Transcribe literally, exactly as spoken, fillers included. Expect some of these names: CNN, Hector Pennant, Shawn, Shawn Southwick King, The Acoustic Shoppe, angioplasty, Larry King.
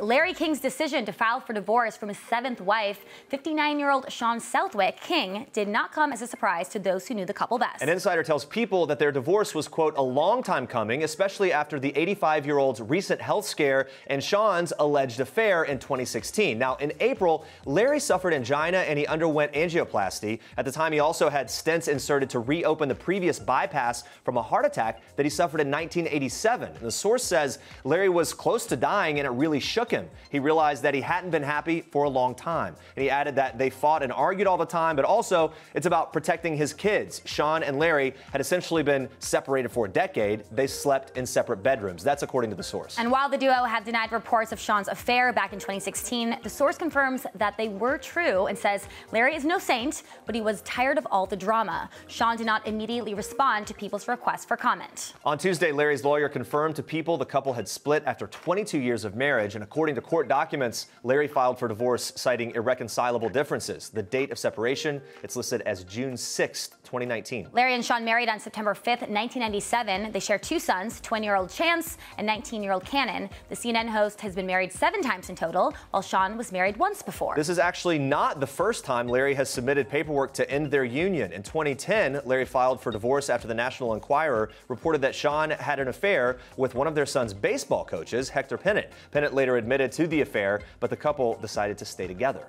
Larry King's decision to file for divorce from his seventh wife, fifty-nine-year-old Shawn Southwick King, did not come as a surprise to those who knew the couple best. An insider tells People that their divorce was, quote, a long time coming, especially after the eighty-five-year-old's recent health scare and Shawn's alleged affair in twenty sixteen. Now, in April, Larry suffered angina and he underwent angioplasty. At the time, he also had stents inserted to reopen the previous bypass from a heart attack that he suffered in nineteen eighty-seven. The source says Larry was close to dying and it really shook him. He realized that he hadn't been happy for a long time. And he added that they fought and argued all the time, but also it's about protecting his kids. Shawn and Larry had essentially been separated for a decade. They slept in separate bedrooms. That's according to the source. And while the duo had denied reports of Shawn's affair back in twenty sixteen, the source confirms that they were true and says Larry is no saint, but he was tired of all the drama. Shawn did not immediately respond to People's request for comment. On Tuesday, Larry's lawyer confirmed to People the couple had split after twenty-two years of marriage, and according to court documents, Larry filed for divorce citing irreconcilable differences. The date of separation, it's listed as June sixth, twenty nineteen. Larry and Shawn married on September fifth, nineteen ninety-seven. They share two sons, twenty-year-old Chance and nineteen-year-old Cannon. The C N N host has been married seven times in total, while Shawn was married once before. This is actually not the first time Larry has submitted paperwork to end their union. In twenty ten, Larry filed for divorce after the National Enquirer reported that Shawn had an affair with one of their son's baseball coaches, Hector Pennant. Pennant later admitted to the affair, but the couple decided to stay together.